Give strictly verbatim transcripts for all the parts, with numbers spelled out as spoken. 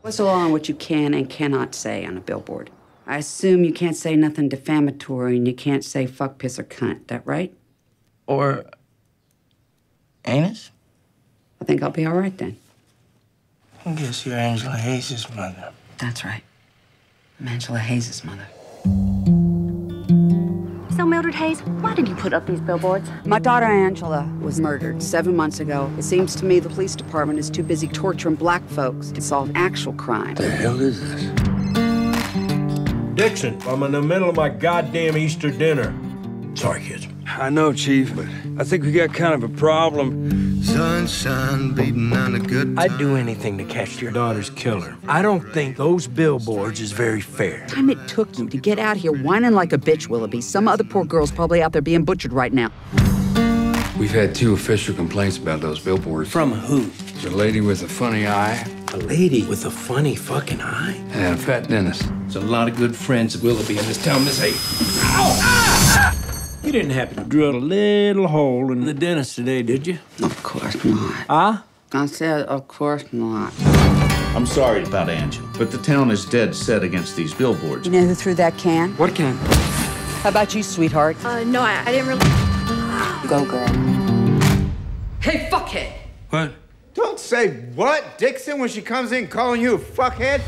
What's the law on what you can and cannot say on a billboard? I assume you can't say nothing defamatory and you can't say fuck, piss, or cunt. That right? Or anus? I think I'll be all right then. I guess you're Angela Hayes' mother. That's right. I'm Angela Hayes' mother. So, Mildred Hayes, why did you put up these billboards? My daughter Angela was murdered seven months ago. It seems to me the police department is too busy torturing black folks to solve actual crime. The hell is this? Dixon, I'm in the middle of my goddamn Easter dinner. Sorry, kids. I know, Chief, but I think we got kind of a problem. Sunshine beating on a good time. I'd do anything to catch your daughter's killer. I don't think those billboards is very fair. The time it took you to get out here whining like a bitch, Willoughby. Some other poor girl's probably out there being butchered right now. We've had two official complaints about those billboards. From who? The lady with a funny eye. A lady with a funny fucking eye? And a fat dentist. There's a lot of good friends of Willoughby in this town, Miss Hayes. Ow! Ah! You didn't happen to drill a little hole in the dentist today, did you? Of course not. Huh? I said, of course not. I'm sorry about Angela, but the town is dead set against these billboards. You know who threw that can? What can? How about you, sweetheart? Uh, no, I, I didn't really... Go, girl. Hey, fuckhead! What? Don't say what, Dixon, when she comes in calling you a fuckhead.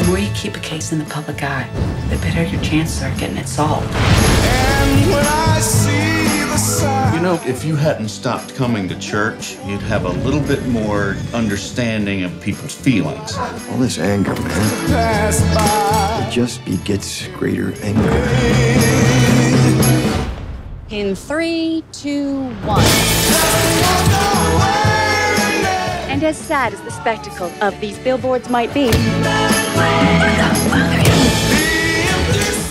The more you keep a case in the public eye, the better your chances are getting it solved. And when I see the sun... You know, if you hadn't stopped coming to church, you'd have a little bit more understanding of people's feelings. All this anger, man, it just begets greater anger. In three, two, one. And as sad as the spectacle of these billboards might be,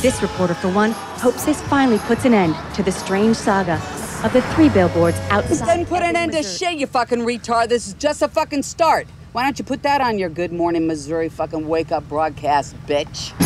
this reporter, for one, hopes this finally puts an end to the strange saga of the three billboards outside. This doesn't put an end to shit, you fucking retard. This is just a fucking start. Why don't you put that on your Good Morning Missouri fucking wake-up broadcast, bitch?